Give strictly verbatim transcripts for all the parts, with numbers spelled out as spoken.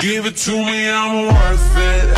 Give it to me, I'm worth it.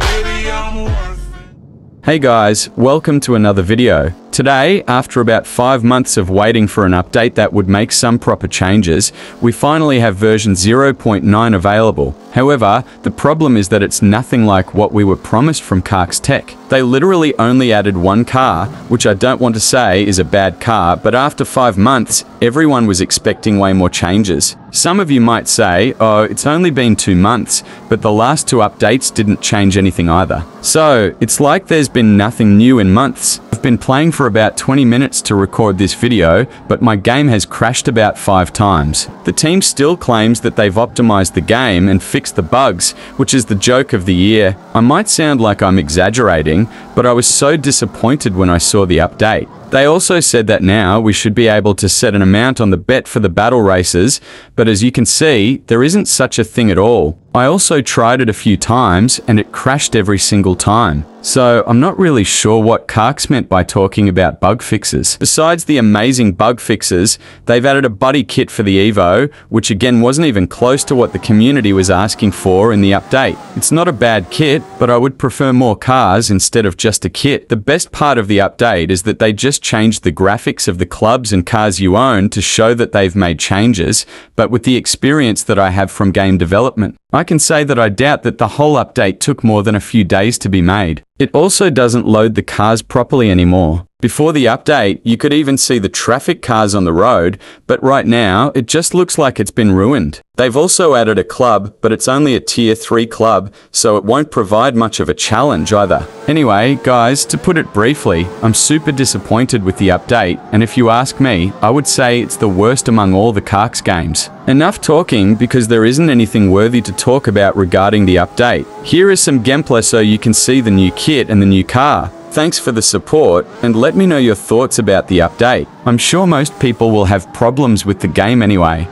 Baby, I'm worth it. Hey guys, welcome to another video. Today, after about five months of waiting for an update that would make some proper changes, we finally have version zero point nine available. However, the problem is that it's nothing like what we were promised from CarX Tech. They literally only added one car, which I don't want to say is a bad car, but after five months, everyone was expecting way more changes. Some of you might say, oh, it's only been two months, but the last two updates didn't change anything either. So, it's like there's been nothing new in months. I've been playing for about twenty minutes to record this video, but my game has crashed about five times. The team still claims that they've optimized the game and fixed the bugs, which is the joke of the year. I might sound like I'm exaggerating, but I was so disappointed when I saw the update. They also said that now we should be able to set an amount on the bet for the battle races, but as you can see, there isn't such a thing at all. I also tried it a few times and it crashed every single time. So I'm not really sure what CarX meant by talking about bug fixes. Besides the amazing bug fixes, they've added a buddy kit for the Evo, which again wasn't even close to what the community was asking for in the update. It's not a bad kit, but I would prefer more cars instead of just a kit. The best part of the update is that they just changed the graphics of the clubs and cars you own to show that they've made changes, but with the experience that I have from game development, I can say that I doubt that the whole update took more than a few days to be made. It also doesn't load the cars properly anymore. Before the update, you could even see the traffic cars on the road, but right now, it just looks like it's been ruined. They've also added a club, but it's only a tier three club, so it won't provide much of a challenge either. Anyway, guys, to put it briefly, I'm super disappointed with the update, and if you ask me, I would say it's the worst among all the CarX games. Enough talking, because there isn't anything worthy to talk about regarding the update. Here is some gameplay so you can see the new kit and the new car. Thanks for the support, and let me know your thoughts about the update. I'm sure most people will have problems with the game anyway.